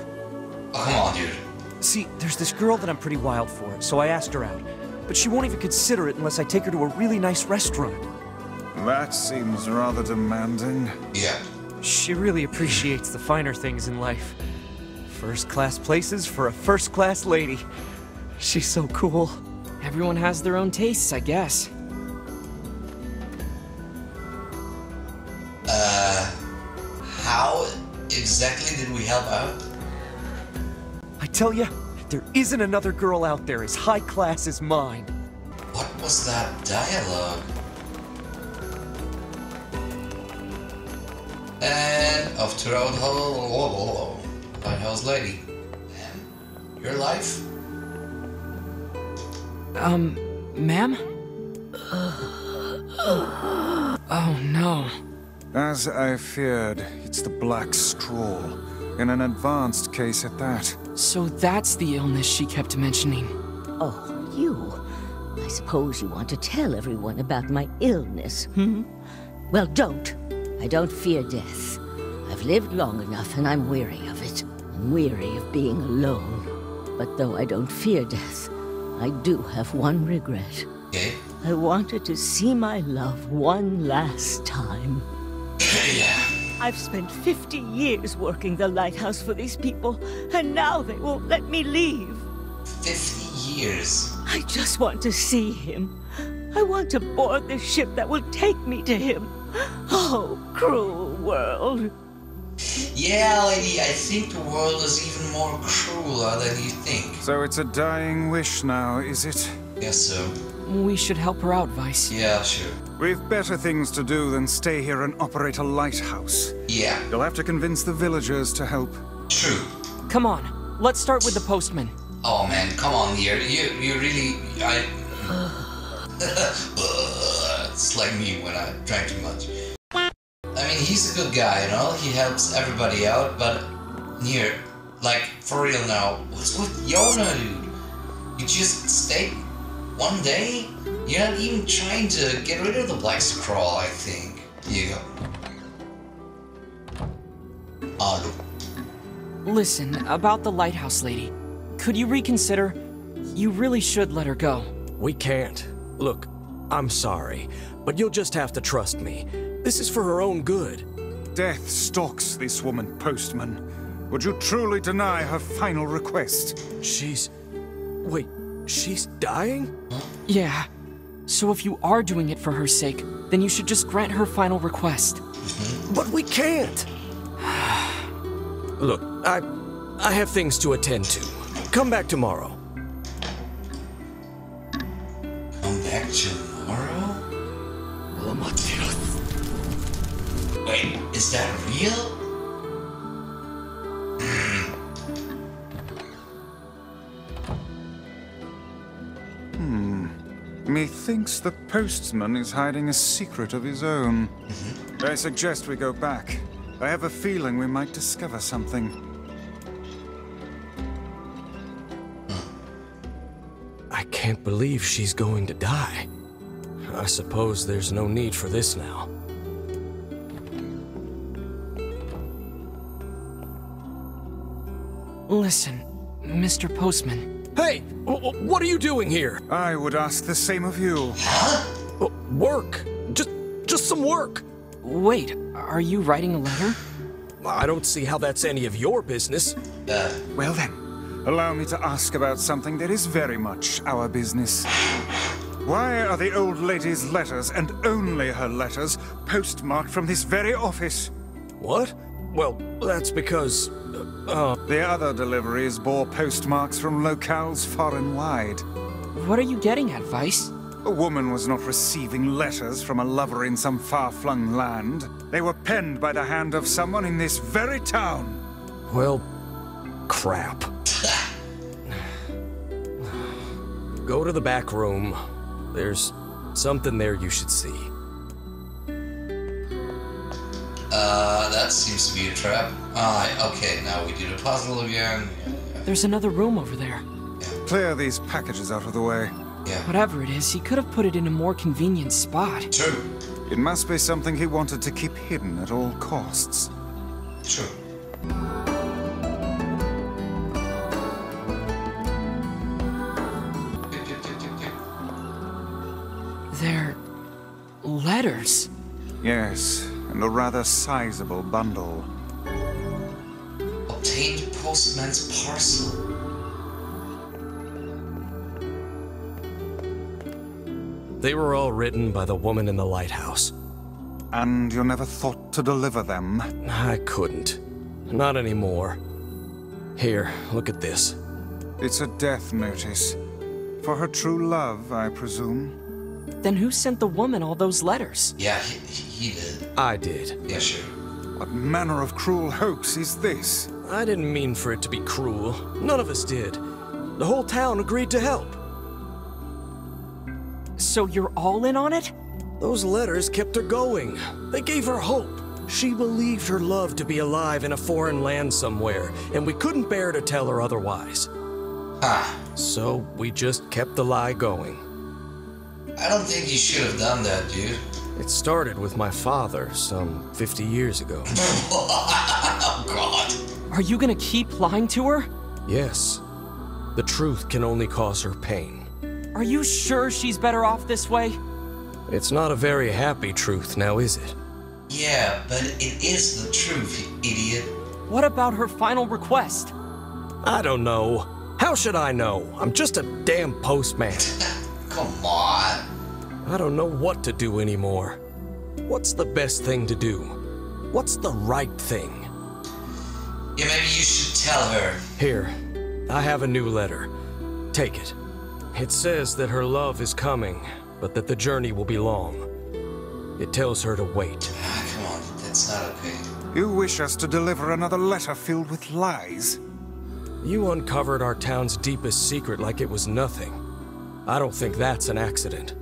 Oh, come on, dude. See, there's this girl that I'm pretty wild for, so I asked her out. But she won't even consider it unless I take her to a really nice restaurant. That seems rather demanding. Yeah. She really appreciates the finer things in life. First-class places for a first-class lady. She's so cool. Everyone has their own tastes, I guess. How exactly did we help out? I tell ya, there isn't another girl out there as high class as mine. What was that dialogue? And off to Roadhole, Lighthouse Lady. Ma'am? Your life? Ma'am? Oh no. As I feared, it's the Black Scrawl. In an advanced case at that. So that's the illness she kept mentioning. Oh, you. I suppose you want to tell everyone about my illness, hmm? Well, don't. I don't fear death. I've lived long enough and I'm weary of it. I'm weary of being alone. But though I don't fear death, I do have one regret. Okay. I wanted to see my love one last time. Yeah. I've spent 50 years working the lighthouse for these people, and now they won't let me leave. 50 years? I just want to see him. I want to board the ship that will take me to him. Oh, cruel world. Yeah, lady, I think the world is even more crueler than you think. So it's a dying wish now, is it? Yes, so. We should help her out, Weiss. Yeah, sure. We've better things to do than stay here and operate a lighthouse. Yeah. You'll have to convince the villagers to help. True. Come on, let's start with the postman. Oh man, come on, Nier. You really... It's like me when I drank too much. I mean, he's a good guy, you know? He helps everybody out, but... Nier, like, for real now, what's with Yonah, dude? You just stay one day? You're not even trying to get rid of the Black Scrawl, I think. Here you go. Oh, no. Listen, about the lighthouse lady. Could you reconsider? You really should let her go. We can't. Look, I'm sorry, but you'll just have to trust me. This is for her own good. Death stalks this woman, Postman. Would you truly deny her final request? She's... Wait, she's dying? Yeah. So if you are doing it for her sake, then you should just grant her final request. But we can't! Look, I have things to attend to. Come back tomorrow. Come back tomorrow? Wait, is that real? Methinks the postman is hiding a secret of his own. I suggest we go back. I have a feeling we might discover something. I can't believe she's going to die. I suppose there's no need for this now. Listen, Mr. Postman. Hey! What are you doing here? I would ask the same of you. Huh? Work! Just some work! Wait, are you writing a letter? I don't see how that's any of your business. Well then, allow me to ask about something that is very much our business. Why are the old lady's letters, and only her letters, postmarked from this very office? What? Well, that's because... The other deliveries bore postmarks from locales far and wide. What are you getting at, Weiss? A woman was not receiving letters from a lover in some far-flung land. They were penned by the hand of someone in this very town. Well, crap. Go to the back room. There's something there you should see. That seems to be a trap. Okay, now we did a puzzle again. Yeah. There's another room over there. Yeah. Clear these packages out of the way. Yeah. Whatever it is, he could have put it in a more convenient spot. True. It must be something he wanted to keep hidden at all costs. True. letters. Yes, and a rather sizable bundle. Obtained postman's parcel. They were all written by the woman in the lighthouse. And you never thought to deliver them? I couldn't. Not anymore. Here, look at this. It's a death notice. For her true love, I presume. Then who sent the woman all those letters? Yeah, he did. I did. Yeah, sure. What manner of cruel hoax is this? I didn't mean for it to be cruel. None of us did. The whole town agreed to help. So you're all in on it? Those letters kept her going. They gave her hope. She believed her love to be alive in a foreign land somewhere, and we couldn't bear to tell her otherwise. Ah. So we just kept the lie going. I don't think you should have done that, dude. It started with my father some 50 years ago. Oh, God. Are you gonna keep lying to her? Yes. The truth can only cause her pain. Are you sure she's better off this way? It's not a very happy truth now, is it? Yeah, but it is the truth, you idiot. What about her final request? I don't know. How should I know? I'm just a damn postman. Come on. I don't know what to do anymore. What's the best thing to do? What's the right thing? Yeah, maybe you should tell her. Here, I have a new letter. Take it. It says that her love is coming, but that the journey will be long. It tells her to wait. Ah, come on, that's not okay. You wish us to deliver another letter filled with lies? You uncovered our town's deepest secret like it was nothing. I don't think that's an accident.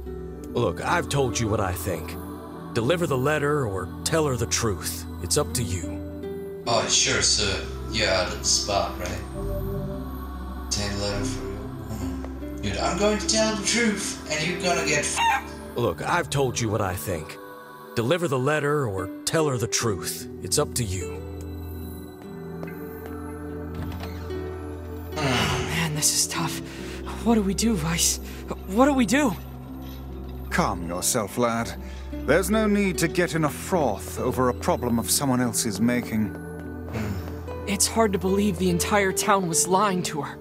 Look, I've told you what I think. Deliver the letter or tell her the truth. It's up to you. Oh, sure, sir. You're out of the spot, right? Take a letter for you. Dude, I'm going to tell the truth, and you're gonna get f***ed. Look, I've told you what I think. Deliver the letter or tell her the truth. It's up to you. Oh, man, this is tough. What do we do, Weiss? What do we do? Calm yourself, lad. There's no need to get in a froth over a problem of someone else's making. It's hard to believe the entire town was lying to her.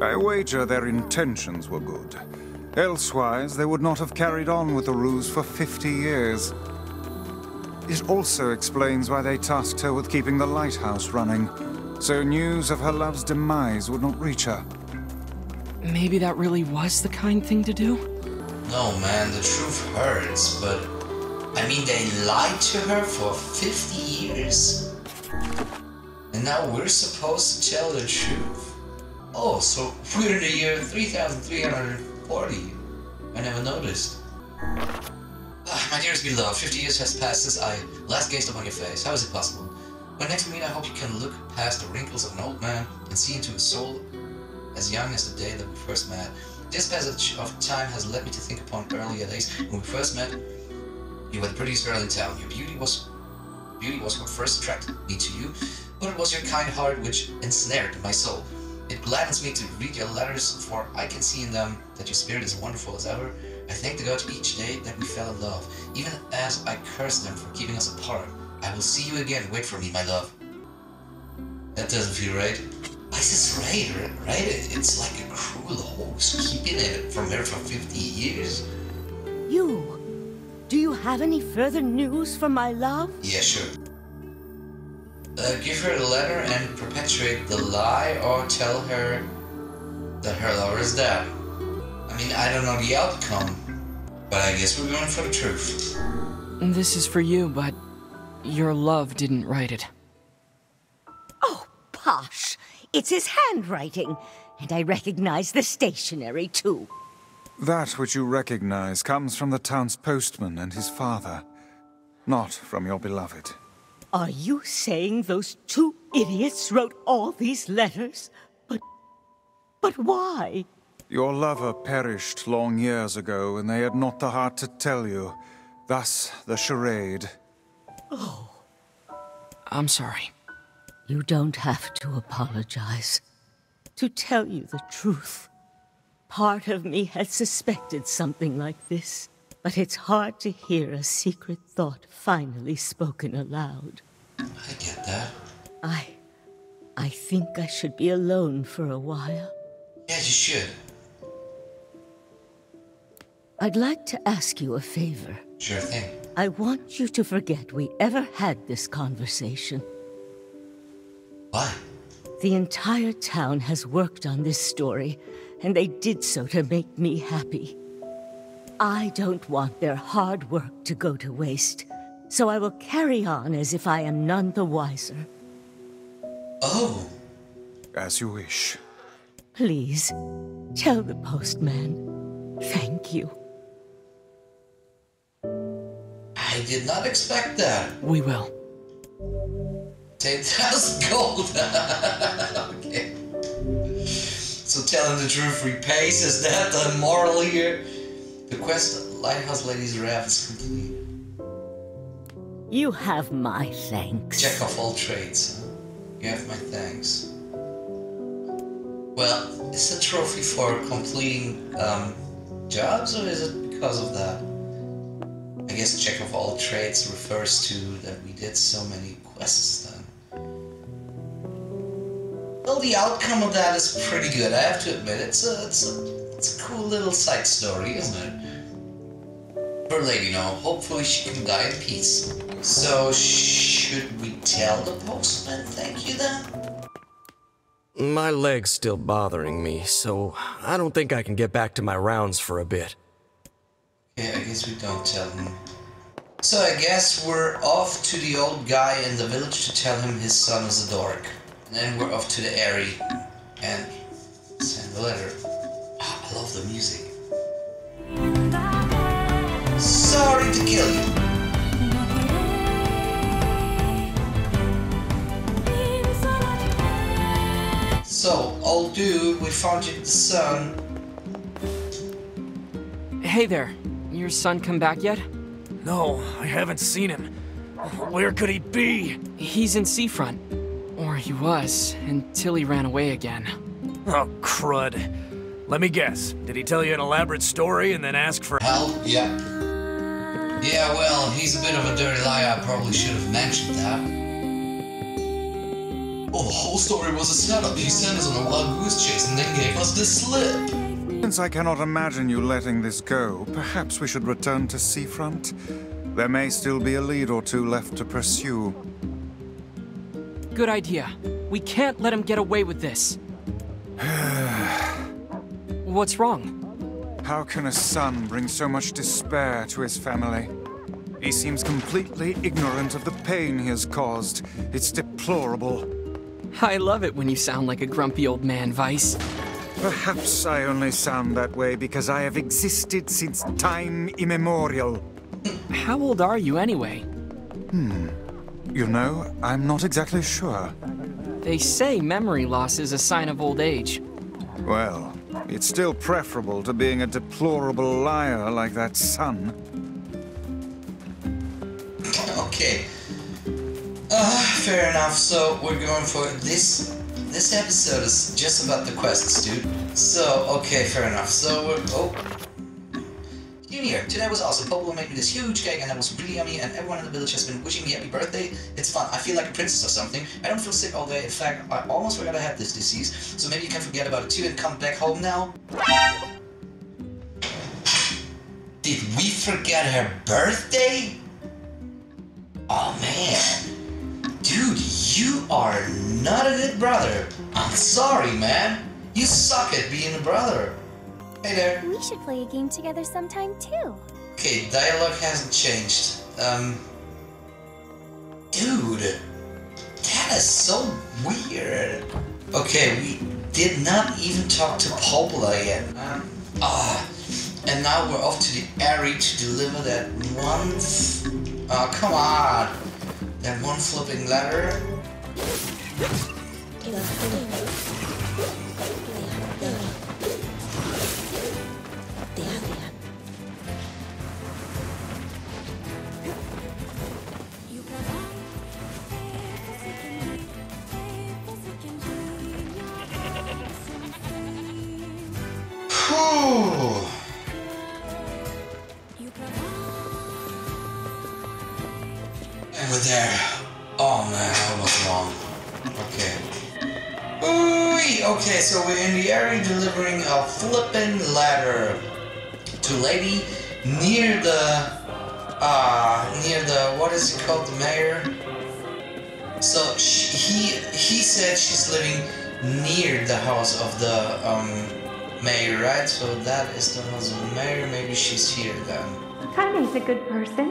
I wager their intentions were good. Elsewise, they would not have carried on with the ruse for 50 years. It also explains why they tasked her with keeping the lighthouse running, so news of her love's demise would not reach her. Maybe that really was the kind thing to do? No, man, the truth hurts, but... I mean, they lied to her for 50 years. And now we're supposed to tell the truth. Oh, so we're in the year 3340. I never noticed. My dearest beloved, 50 years has passed since I last gazed upon your face. How is it possible? When next we meet, I hope you can look past the wrinkles of an old man and see into his soul as young as the day that we first met. This passage of time has led me to think upon earlier days. When we first met, you were the prettiest girl in town. Your beauty was what first attracted me to you, but it was your kind heart which ensnared my soul. It gladdens me to read your letters, for I can see in them that your spirit is wonderful as ever. I thank the gods each day that we fell in love, even as I curse them for keeping us apart. I will see you again. Wait for me, my love. That doesn't feel right. This is right, right? It's like a cruel hoax, keeping it from her for 50 years. You, do you have any further news from my love? Yeah, sure. Give her the letter and perpetuate the lie, or tell her that her lover is dead. I mean, I don't know the outcome, but I guess we're going for the truth. This is for you, but your love didn't write it. Oh, posh! It's his handwriting, and I recognize the stationery, too. That which you recognize comes from the town's postman and his father, not from your beloved. Are you saying those two idiots wrote all these letters? But why? Your lover perished long years ago, and they had not the heart to tell you. Thus, the charade. Oh. I'm sorry. You don't have to apologize. To tell you the truth, part of me had suspected something like this. but it's hard to hear a secret thought finally spoken aloud. I get that. I think I should be alone for a while. Yeah, you should. I'd like to ask you a favor. Sure thing. I want you to forget we ever had this conversation. Why? The entire town has worked on this story, and they did so to make me happy. I don't want their hard work to go to waste, so I will carry on as if I am none the wiser. Oh. As you wish. Please, tell the postman. Thank you. I did not expect that. We will. 10,000 gold! Okay. So telling the truth repays, is that the moral here? The quest Lighthouse Lady's Raft is complete. You have my thanks. Check off all trades. Huh? You have my thanks. Well, is the trophy for completing jobs, or is it because of that? I guess check off all trades refers to that we did so many quests then. Well, the outcome of that is pretty good, I have to admit. It's a cool little side story, isn't it? Poor lady, no. Hopefully she can die in peace. So, should we tell the postman thank you then? My leg's still bothering me, so I don't think I can get back to my rounds for a bit. Yeah, I guess we don't tell him. So I guess we're off to the old guy in the village to tell him his son is a dork. And then we're off to the Airy and send the letter. Oh, I love the music. Sorry to kill you. So, old dude, we found you the son. Hey there. Your son come back yet? No, I haven't seen him. Where could he be? He's in Seafront. Or he was, until he ran away again. Oh, crud. Let me guess. Did he tell you an elaborate story and then ask for help? Yeah. Yeah, well, he's a bit of a dirty liar. I probably should have mentioned that. Oh, the whole story was a setup. He sent us on a wild goose chase and then gave us the slip. Since I cannot imagine you letting this go, perhaps we should return to Seafront. There may still be a lead or two left to pursue. Good idea. We can't let him get away with this. What's wrong? How can a son bring so much despair to his family? He seems completely ignorant of the pain he has caused. It's deplorable. I love it when you sound like a grumpy old man, Weiss. Perhaps I only sound that way because I have existed since time immemorial. How old are you anyway? You know, I'm not exactly sure. They say memory loss is a sign of old age. Well, it's still preferable to being a deplorable liar like that son. Okay. Fair enough, so we're going for this. This episode is just about the quests, dude. So, okay, fair enough. So, we're... Oh. Nier. Today was awesome. Popola made me this huge cake and that was really yummy and everyone in the village has been wishing me happy birthday. It's fun. I feel like a princess or something. I don't feel sick all day. In fact, I almost forgot I had this disease. So maybe you can forget about it too and come back home now. Did we forget her birthday? Oh man. Dude, you are not a good brother. I'm sorry, man. You suck at being a brother. Hey there. We should play a game together sometime too. Okay, dialogue hasn't changed. Dude, that is so weird. Okay, we did not even talk to Popola yet. And now we're off to the Airy to deliver that one. Oh, come on, that one flipping letter. Okay, so we're in the area delivering a flippin' letter to lady near the what is it called, the mayor. So he said she's living near the house of the mayor, right? So that is the house of the mayor. Maybe she's here then. Kainé's a good person.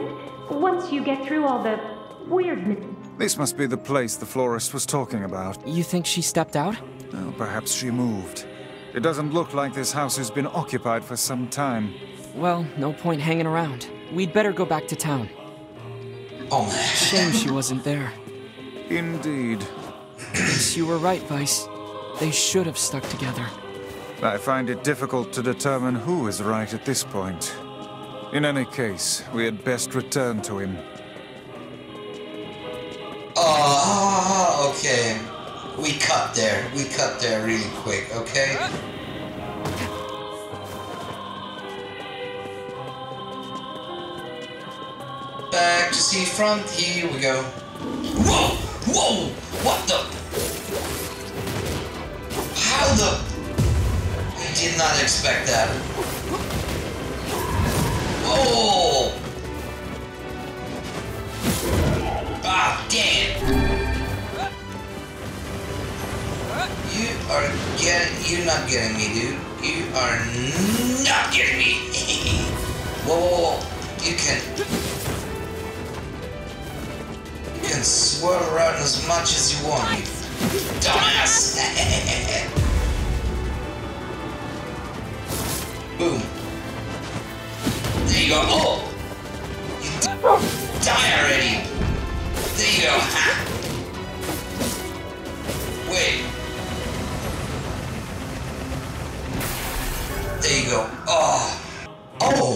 Once you get through all the weirdness. This must be the place the florist was talking about. You think she stepped out? Oh, perhaps she moved. It doesn't look like this house has been occupied for some time. Well, no point hanging around. We'd better go back to town. Oh, man. Shame she wasn't there. Indeed. Yes, you were right, Weiss. They should have stuck together. I find it difficult to determine who is right at this point. In any case, we had best return to him. Oh, okay. We cut there. We cut there really quick, okay? Back to see front. Here we go. Whoa! Whoa! What the? How the? I did not expect that. Whoa! Ah, damn! You are you're not getting me, dude. You are not getting me. Whoa, whoa, whoa. You can swirl around as much as you want, you dumbass. Boom. There you go. Oh, you die already. There you go. Huh? Wait. There you go. Oh! Oh!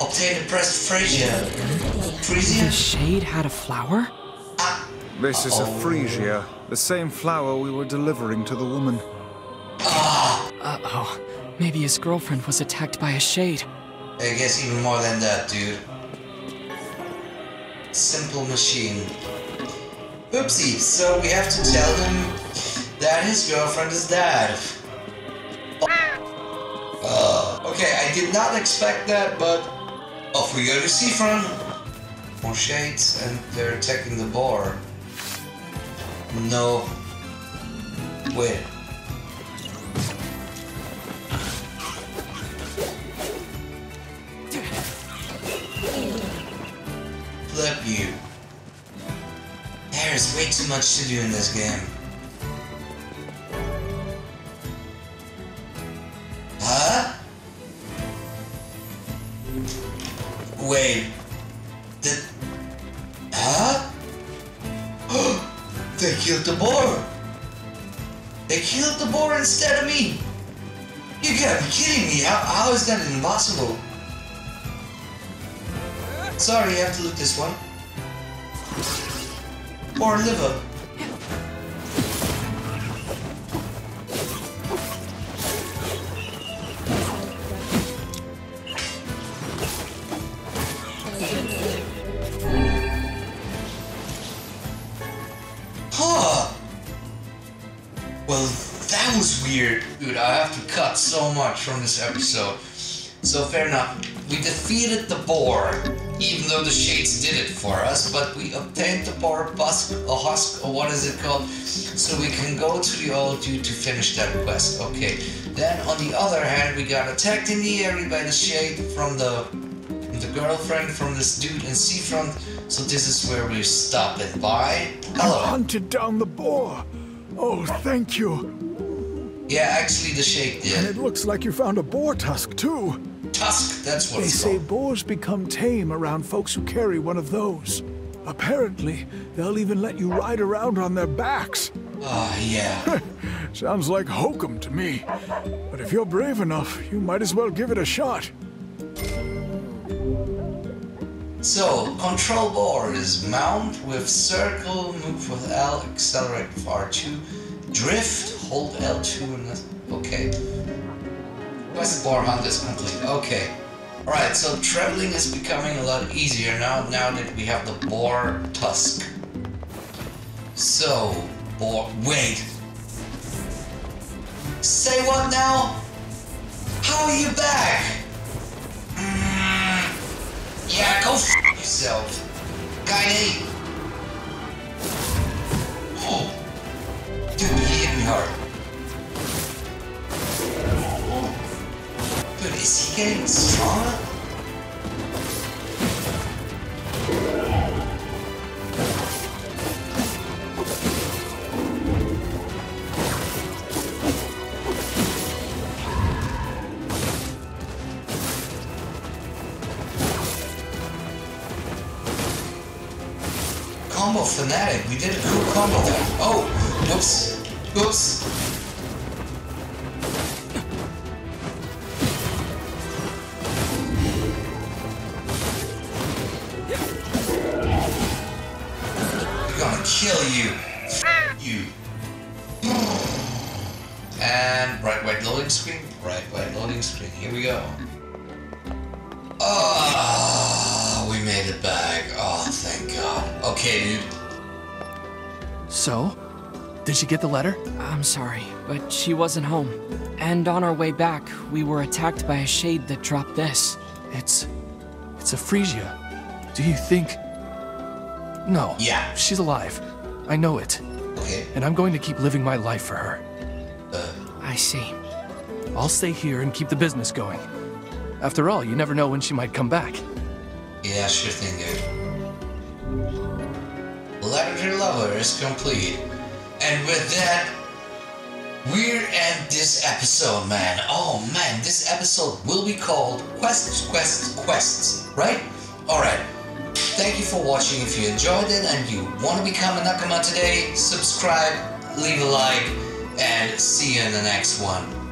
Obtain the pressed Frisia. Frisia? The shade had a flower? This is a Frisia. The same flower we were delivering to the woman. Uh-oh. Maybe his girlfriend was attacked by a shade. I guess even more than that, dude. Simple machine. Oopsie. So we have to tell him that his girlfriend is dead. Okay, I did not expect that, but off we go to seafront. More shades, and they're attacking the bar. No. Wait. Flip you. There's way too much to do in this game. Wait, huh? They killed the boar! They killed the boar instead of me! You gotta be kidding me, how is that impossible? Sorry, I have to look this one. Boar liver. So much from this episode. So fair enough, we defeated the boar, even though the shades did it for us, but we obtained the boar husk, or what is it called, so we can go to the old dude to finish that quest. Okay, then on the other hand, we got attacked in the area by the shade from the girlfriend from this dude in seafront, so this is where we stop it by. Hello. You hunted down the boar. Oh, thank you. Yeah, actually the shake did. And it looks like you found a boar tusk, too. Tusk, that's what it's called. They say boars become tame around folks who carry one of those. Apparently, they'll even let you ride around on their backs. Ah, yeah. Sounds like hokum to me. But if you're brave enough, you might as well give it a shot. So, control boar is mount with circle, move with L, accelerate with R2. Drift, hold L2 and... okay. Quest boar hunt is complete. Okay. Alright, so traveling is becoming a lot easier now that we have the boar tusk. So, boar... wait! Say what now? How are you back? Yeah, go f*** yourself. Kainé. Oh. Dude, he hit me hard. Dude, is he getting stronger? Combo fanatic, we did a cool combo there. Oh, whoops, whoops. We're gonna kill you. F you. And bright white loading screen, bright white loading screen. Here we go. Oh, we made it back. Oh, thank God. Okay, dude. So? Did she get the letter? I'm sorry, but she wasn't home. And on our way back, we were attacked by a shade that dropped this. It's a Phrygia. Do you think... No. Yeah. She's alive. I know it. Okay. And I'm going to keep living my life for her. I see. I'll stay here and keep the business going. After all, you never know when she might come back. Yeah, sure thing, dude. Letter Lover is complete. And with that, we're at this episode, man. Oh, man, this episode will be called Quests, Quests, Quests, right? Alright. Thank you for watching. If you enjoyed it and you want to become a Nakama today, subscribe, leave a like, and see you in the next one.